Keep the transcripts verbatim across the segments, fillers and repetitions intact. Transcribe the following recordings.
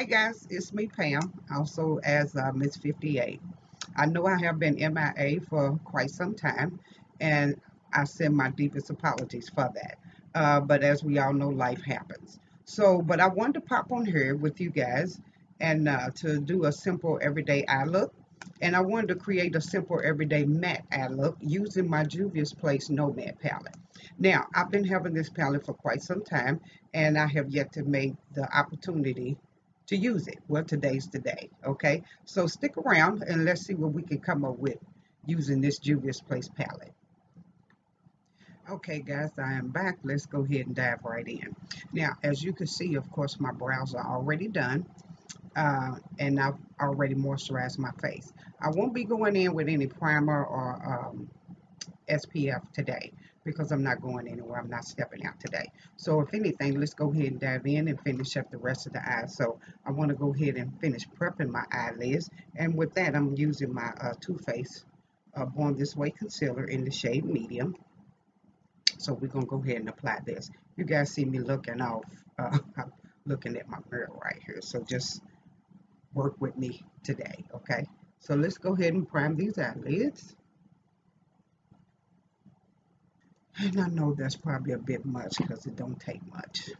Hey guys, it's me Pam, also as uh, Miss fifty-eight. I know I have been M I A for quite some time, and I send my deepest apologies for that. Uh, but as we all know, life happens. So, but I wanted to pop on here with you guys and uh, to do a simple everyday eye look. And I wanted to create a simple everyday matte eye look using my Juvia's Place No Matte palette. Now, I've been having this palette for quite some time, and I have yet to make the opportunity to use it. Well, today's the day, okay? So stick around and let's see what we can come up with using this Juvia's Place palette. Okay guys, I am back. Let's go ahead and dive right in. Now, as you can see, of course, my brows are already done. Uh, and I've already moisturized my face. I won't be going in with any primer or um, S P F today because I'm not going anywhere. I'm not stepping out today. So if anything, let's go ahead and dive in and finish up the rest of the eyes. So I want to go ahead and finish prepping my eyelids. And with that, I'm using my uh, Too Faced uh, Born This Way concealer in the shade medium. So we're going to go ahead and apply this. You guys see me looking off. Uh, I'm looking at my mirror right here. So just work with me today, okay? So let's go ahead and prime these eyelids. And I know that's probably a bit much because it don't take much.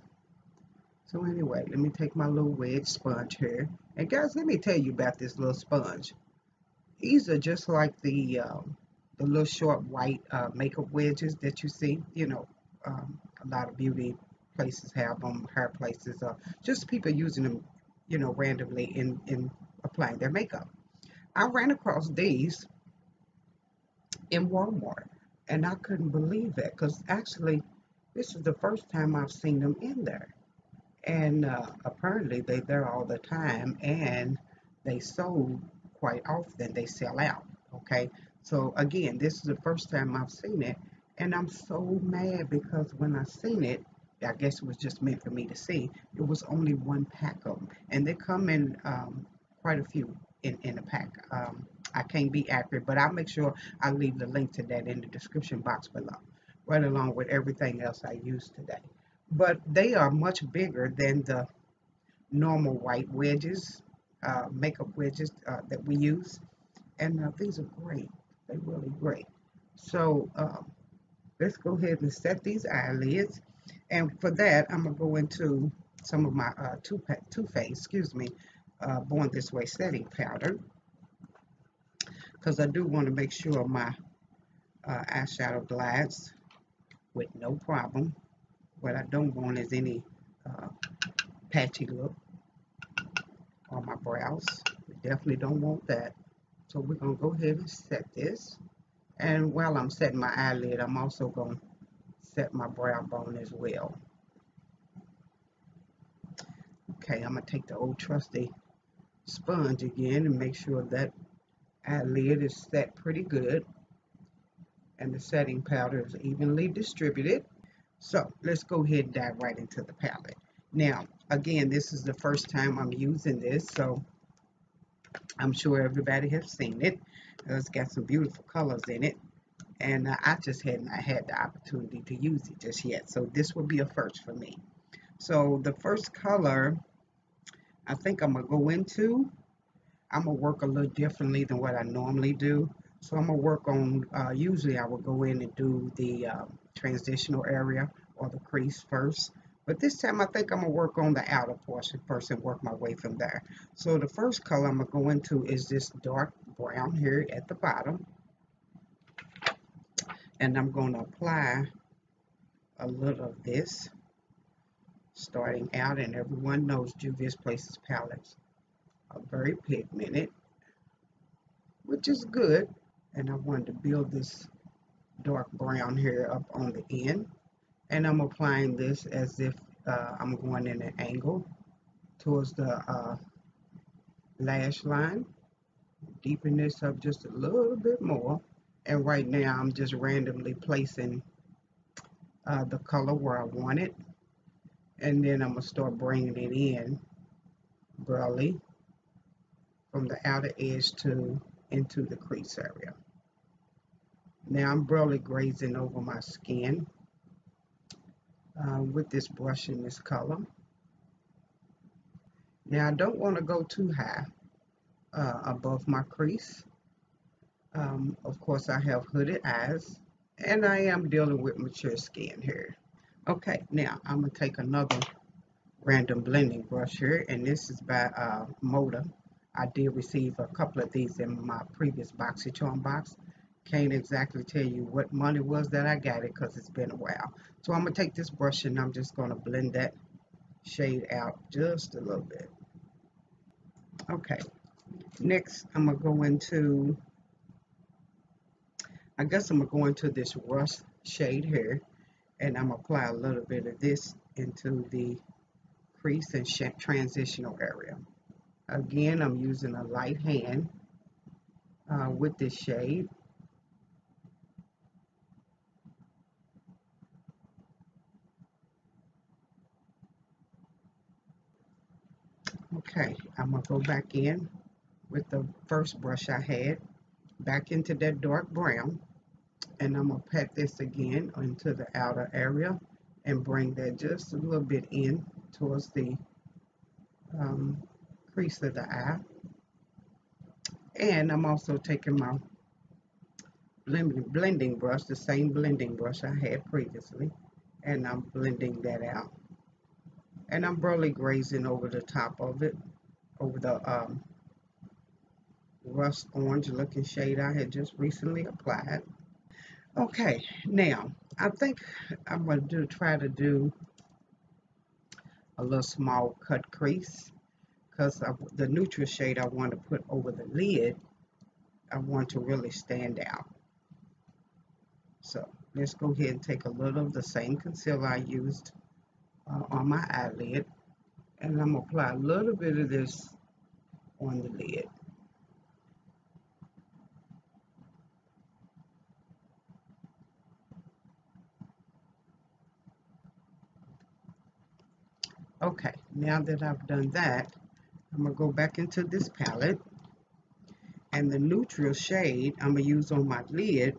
So anyway, let me take my little wedge sponge here. And guys, let me tell you about this little sponge. These are just like the, um, the little short white uh, makeup wedges that you see. You know, um, a lot of beauty places have them, hair places, uh, just people using them, you know, randomly in, in applying their makeup. I ran across these in Walmart, and I couldn't believe it, because actually, this is the first time I've seen them in there. And uh, apparently, they're there all the time, and they sold quite often. They sell out, okay? So, again, this is the first time I've seen it, and I'm so mad, because when I seen it, I guess it was just meant for me to see. It was only one pack of them. And they come in um, quite a few in, in a pack. Um, I can't be accurate, but I'll make sure I leave the link to that in the description box below, right along with everything else I used today. But they are much bigger than the normal white wedges, uh, makeup wedges uh, that we use. And uh, these are great. They're really great. So uh, let's go ahead and set these eyelids. And for that, I'm going to go into some of my uh, Too Faced, excuse me, uh, Born This Way setting powder. Because I do want to make sure my uh, eyeshadow glides with no problem. What I don't want is any uh, patchy look on my brows. We definitely don't want that. So we're going to go ahead and set this. And while I'm setting my eyelid, I'm also going to set my brow bone as well. Okay, I'm going to take the old trusty sponge again and make sure that eyelid is set pretty good and the setting powder is evenly distributed. So let's go ahead and dive right into the palette. Now, again, this is the first time I'm using this, so I'm sure everybody has seen it. It's got some beautiful colors in it. And uh, I just hadn't I had the opportunity to use it just yet. So this will be a first for me. So the first color I think I'm going to go into, I'm going to work a little differently than what I normally do. So I'm going to work on, uh, usually I would go in and do the uh, transitional area or the crease first. But this time I think I'm going to work on the outer portion first and work my way from there. So the first color I'm going to go into is this dark brown here at the bottom. And I'm going to apply a little of this starting out, and everyone knows Juvia's Place's palettes are very pigmented, which is good. And I wanted to build this dark brown here up on the end. And I'm applying this as if uh, I'm going in an angle towards the uh, lash line. Deepen this up just a little bit more. And right now, I'm just randomly placing uh, the color where I want it. And then I'm going to start bringing it in barely from the outer edge to into the crease area. Now, I'm barely grazing over my skin uh, with this brush in this color. Now I don't want to go too high uh, above my crease. Um, of course, I have hooded eyes, and I am dealing with mature skin here. Okay, now I'm going to take another random blending brush here, and this is by uh, Moda. I did receive a couple of these in my previous BoxyCharm box. Can't exactly tell you what money was that I got it because it's been a while. So I'm going to take this brush and I'm just going to blend that shade out just a little bit. Okay, next I'm going to go into, I guess I'm going to go into this rust shade here, and I'm going to apply a little bit of this into the crease and transitional area. Again, I'm using a light hand uh, with this shade. Okay, I'm going to go back in with the first brush I had, back into that dark brown. And I'm going to pat this again into the outer area and bring that just a little bit in towards the um, crease of the eye. And I'm also taking my blending, blending brush, the same blending brush I had previously, and I'm blending that out. And I'm barely grazing over the top of it, over the um, rust orange looking shade I had just recently applied. Okay, now I think I'm going to do, try to do a little small cut crease, because the neutral shade I want to put over the lid, I want to really stand out. So let's go ahead and take a little of the same concealer I used uh, on my eyelid, and I'm going to apply a little bit of this on the lid. Okay, now that I've done that, I'm going to go back into this palette, and the neutral shade I'm going to use on my lid,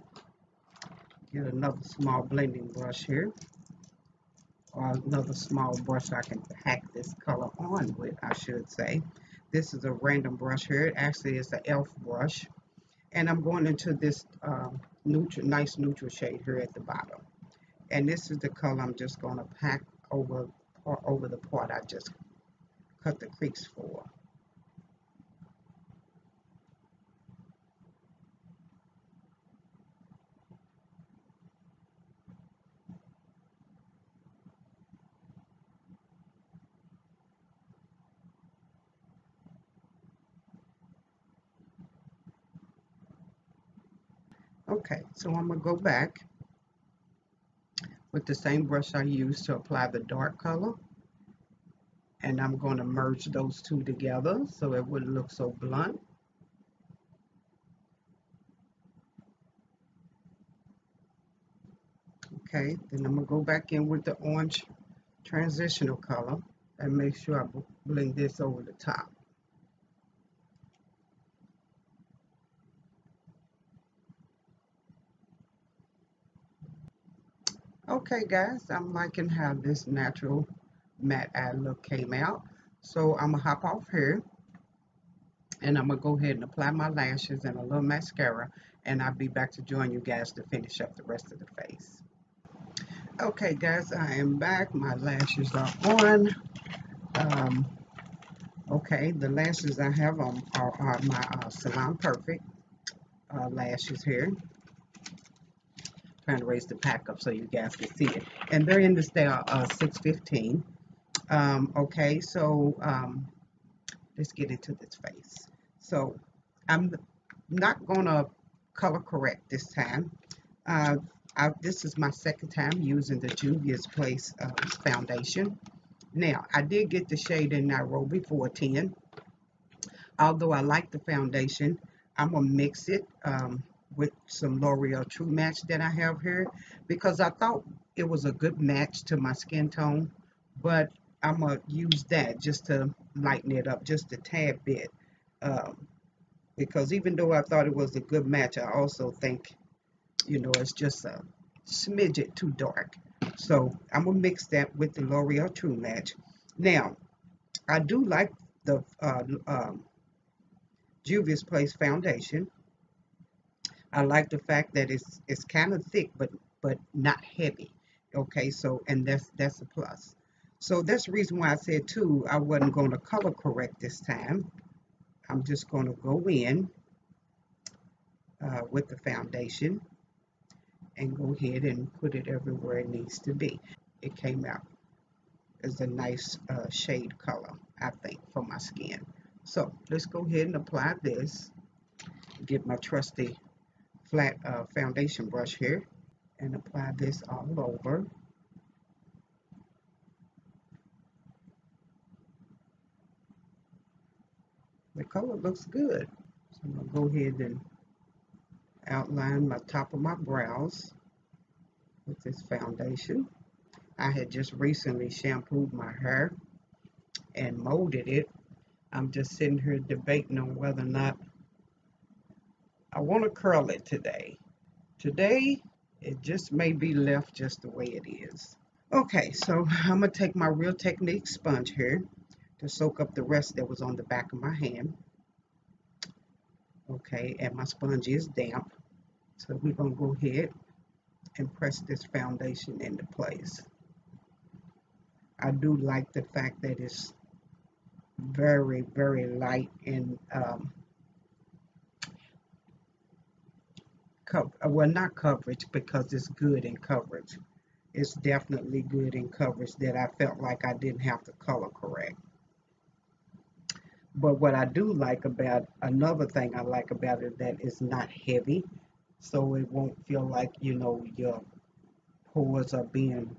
get another small blending brush here, or another small brush I can pack this color on with, I should say. This is a random brush here, it actually is the Elf brush, and I'm going into this uh, neutral, nice neutral shade here at the bottom. And this is the color I'm just going to pack over Or over the part I just cut the crease for. Okay, so I'm going to go back with the same brush I used to apply the dark color, and I'm going to merge those two together so it wouldn't look so blunt. Okay, then I'm going to go back in with the orange transitional color and make sure I blend this over the top. Okay guys, I'm liking how this natural matte eye look came out. So I'm going to hop off here, and I'm going to go ahead and apply my lashes and a little mascara, and I'll be back to join you guys to finish up the rest of the face. Okay guys, I am back. My lashes are on. Um, okay, the lashes I have on are, are my uh, Salon Perfect uh, lashes here. Trying to raise the pack up so you guys can see it, and they're in the style uh, six fifteen. Um, okay, so um, let's get into this face. So I'm not gonna color correct this time. Uh, I, this is my second time using the Juvia's Place uh, foundation. Now I did get the shade in Nairobi four ten. Although I like the foundation, I'm gonna mix it. Um, with some L'Oreal True Match that I have here, because I thought it was a good match to my skin tone, but I'm going to use that just to lighten it up just a tad bit, um, because even though I thought it was a good match, I also think, you know, it's just a smidget too dark. So I'm going to mix that with the L'Oreal True Match. Now, I do like the uh, um, Juvia's Place foundation. I like the fact that it's it's kind of thick, but but not heavy. Okay, so and that's that's a plus. So that's the reason why I said too, I wasn't going to color correct this time. I'm just going to go in uh, with the foundation and go ahead and put it everywhere it needs to be. It came out as a nice uh, shade color, I think, for my skin. So let's go ahead and apply this. Get my trusty flat uh, foundation brush here and apply this all over. The color looks good. So I'm going to go ahead and outline my top of my brows with this foundation. I had just recently shampooed my hair and molded it. I'm just sitting here debating on whether or not I want to curl it today. Today, it just may be left just the way it is. Okay, so I'm going to take my Real Techniques sponge here to soak up the rest that was on the back of my hand. Okay, and my sponge is damp, so we're going to go ahead and press this foundation into place. I do like the fact that it's very, very light and um, cover, well, not coverage, because it's good in coverage. It's definitely good in coverage that I felt like I didn't have to color correct. But what I do like about, another thing I like about it, that it's not heavy, so it won't feel like, you know, your pores are being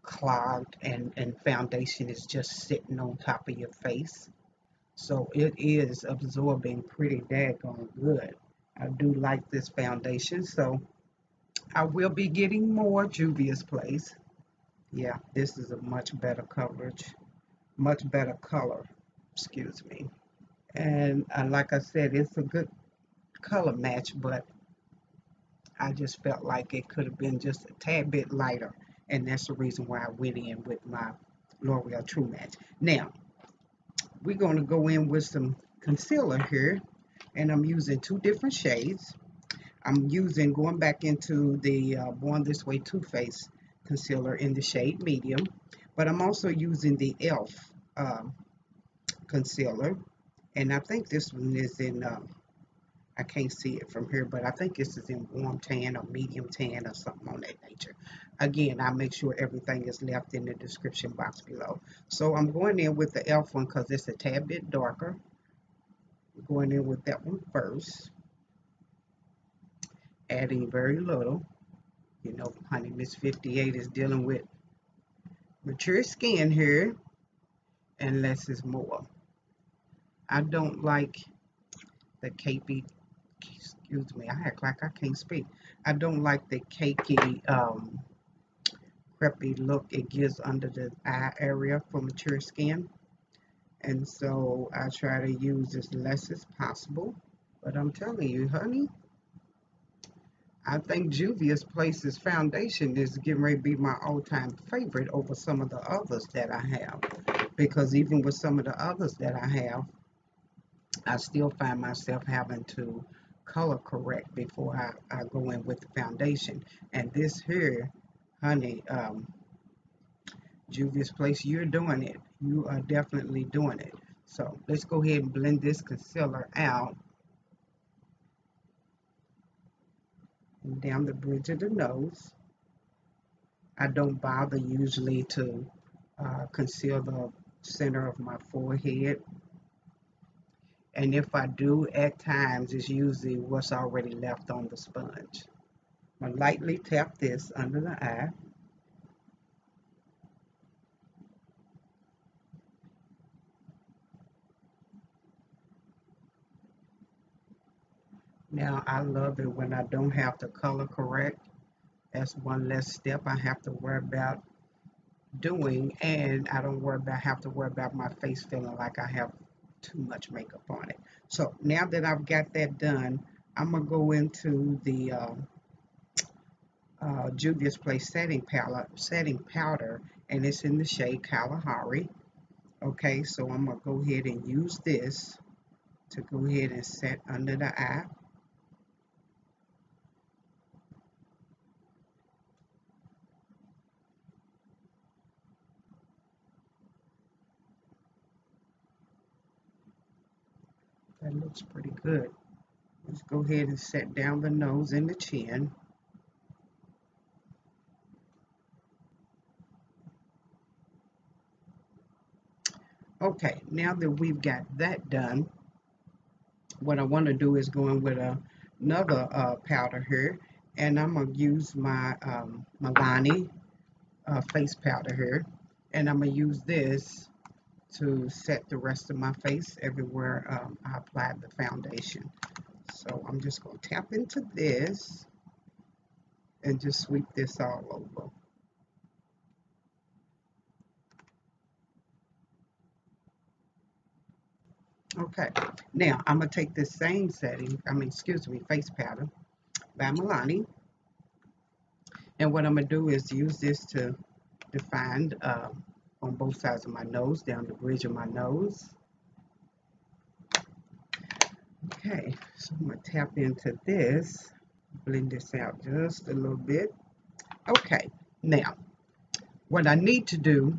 clogged and, and foundation is just sitting on top of your face. So it is absorbing pretty daggone good. I do like this foundation, so I will be getting more Juvia's Place. Yeah, this is a much better coverage, much better color. Excuse me. And uh, like I said, it's a good color match, but I just felt like it could have been just a tad bit lighter, and that's the reason why I went in with my L'Oreal True Match. Now we're going to go in with some concealer here, and I'm using two different shades. I'm using, going back into the uh, Born This Way Too Faced concealer in the shade medium, but I'm also using the Elf um, concealer, and I think this one is in um, I can't see it from here, but I think this is in warm tan or medium tan or something on that nature. Again, I'll make sure everything is left in the description box below. So I'm going in with the Elf one because it's a tad bit darker. I'm going in with that one first, adding very little. You know, honey, Miss fifty-eight is dealing with mature skin here, and less is more. I don't like the cakey, excuse me, I act like I can't speak. I don't like the cakey, um, crepey look it gives under the eye area for mature skin. And so I try to use as less as possible. But I'm telling you, honey, I think Juvia's Place's foundation is getting ready to be my all-time favorite over some of the others that I have. Because even with some of the others that I have, I still find myself having to color correct before I, I go in with the foundation. And this here, honey, um, Juvia's Place, you're doing it. You are definitely doing it. So let's go ahead and blend this concealer out. And down the bridge of the nose. I don't bother usually to uh, conceal the center of my forehead. And if I do, at times, it's usually what's already left on the sponge. I'm gonna lightly tap this under the eye. Now, I love it when I don't have to color correct. That's one less step I have to worry about doing, and I don't worry about have to worry about my face feeling like I have too much makeup on it. So now that I've got that done, I'm gonna go into the uh, uh, Juvia's Place setting powder setting powder and it's in the shade Kalahari, Okay, so I'm going to go ahead and use this to go ahead and set under the eye. That looks pretty good. Let's go ahead and set down the nose and the chin. Okay, now that we've got that done, what I want to do is go in with a, another uh, powder here, and I'm going to use my um, Milani uh, face powder here, and I'm going to use this to set the rest of my face everywhere um, I applied the foundation. So I'm just going to tap into this and just sweep this all over. Okay, now I'm going to take this same setting, I mean, excuse me, face powder by Milani. And what I'm going to do is use this to define uh, on both sides of my nose, down the bridge of my nose. Okay, so I'm going to tap into this, blend this out just a little bit. Okay, now what I need to do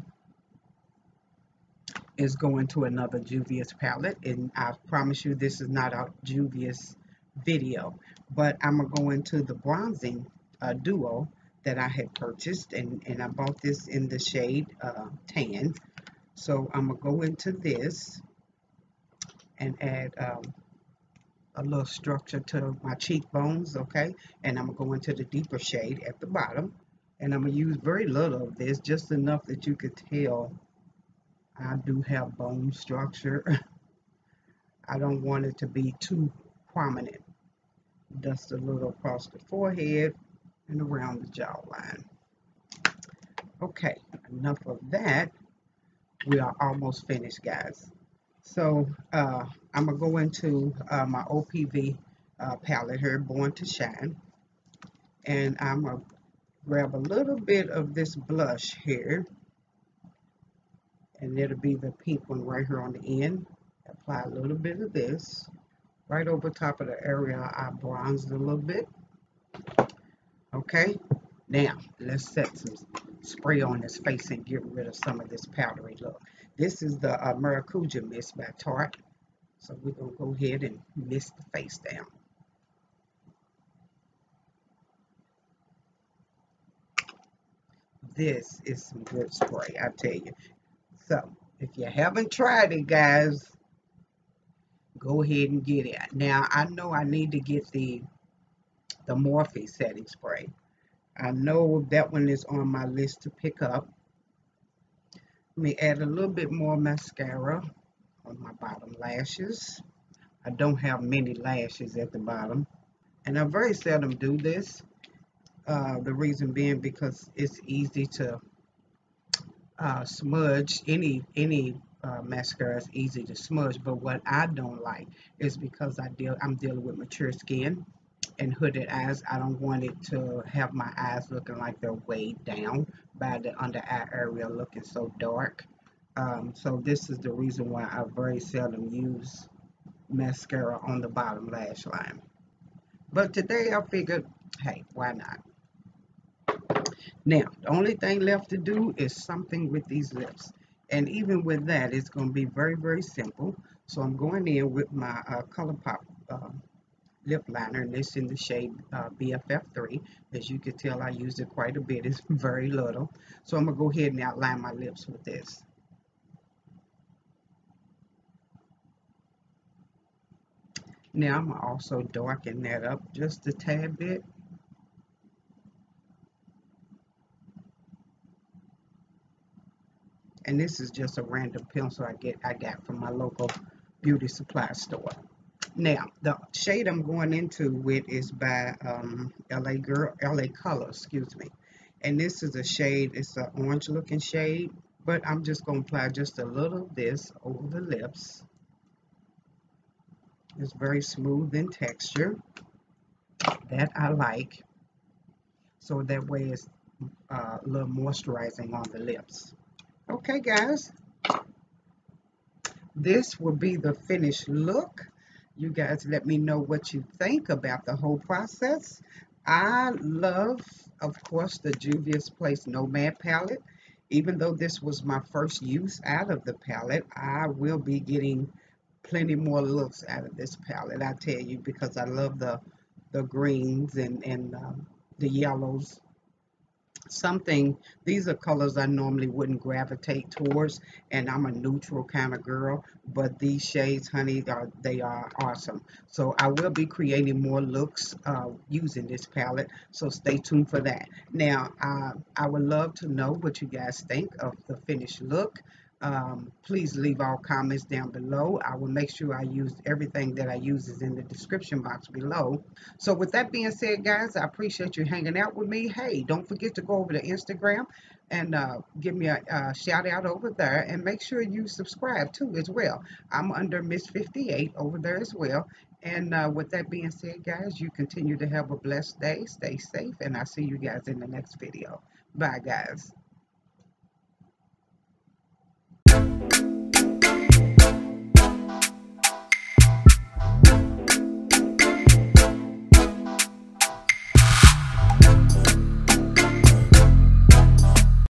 is going to another Juvia's palette, and I promise you this is not a Juvia's video, but I'm going to go into the bronzing uh, duo that I had purchased, and, and I bought this in the shade uh, tan. So I'm going to go into this and add um, a little structure to my cheekbones, okay? And I'm going to go into the deeper shade at the bottom, and I'm going to use very little of this, just enough that you could tell I do have bone structure. I don't want it to be too prominent. Dust a little across the forehead and around the jawline. Okay, enough of that. We are almost finished, guys. So uh, I'm going to go into uh, my O P V uh, palette here, Born to Shine. And I'm going to grab a little bit of this blush here, and it'll be the pink one right here on the end. Apply a little bit of this right over top of the area I bronzed a little bit. Okay, now let's set some spray on this face and get rid of some of this powdery look. This is the uh, Maracuja Mist by Tarte. So we're gonna go ahead and mist the face down. This is some good spray, I tell you. So, if you haven't tried it, guys, go ahead and get it. Now, I know I need to get the, the Morphe setting spray. I know that one is on my list to pick up. Let me add a little bit more mascara on my bottom lashes. I don't have many lashes at the bottom, and I very seldom do this. Uh, the reason being because it's easy to Uh, smudge any any uh, mascara is easy to smudge, but what I don't like is because I deal I'm dealing with mature skin and hooded eyes. I don't want it to have my eyes looking like they're weighed down by the under eye area looking so dark. Um, so this is the reason why I very seldom use mascara on the bottom lash line. But today I figured, hey, why not? Now, the only thing left to do is something with these lips. And even with that, it's going to be very, very simple. So I'm going in with my uh, ColourPop uh, lip liner, and it's in the shade uh, B F F three. As you can tell, I use it quite a bit. It's very little. So I'm going to go ahead and outline my lips with this. Now, I'm going to also darken that up just a tad bit. And this is just a random pencil I get I got from my local beauty supply store. Now, the shade I'm going into with is by um, L A Girl, L A Color, excuse me. And this is a shade, it's an orange looking shade, but I'm just going to apply just a little of this over the lips. It's very smooth in texture. That I like. So that way it's uh, a little moisturizing on the lips. Okay, guys, This will be the finished look. You guys let me know what you think about the whole process. I love, of course, the Juvia's Place Nomad palette. Even though this was my first use out of the palette, I will be getting plenty more looks out of this palette, I tell you, because I love the the greens and, and um, the yellows. Something, these are colors I normally wouldn't gravitate towards, and I'm a neutral kind of girl, but these shades, honey, are, they are awesome. So I will be creating more looks uh, using this palette, so stay tuned for that. Now, uh, I would love to know what you guys think of the finished look. Um, please leave all comments down below. I will make sure I use everything that I use is in the description box below. So with that being said, guys, I appreciate you hanging out with me. Hey, don't forget to go over to Instagram and uh, give me a, a shout out over there, and make sure you subscribe too as well. I'm under Miss fifty-eight over there as well. And uh, with that being said, guys, you continue to have a blessed day. Stay safe, and I'll see you guys in the next video. Bye, guys.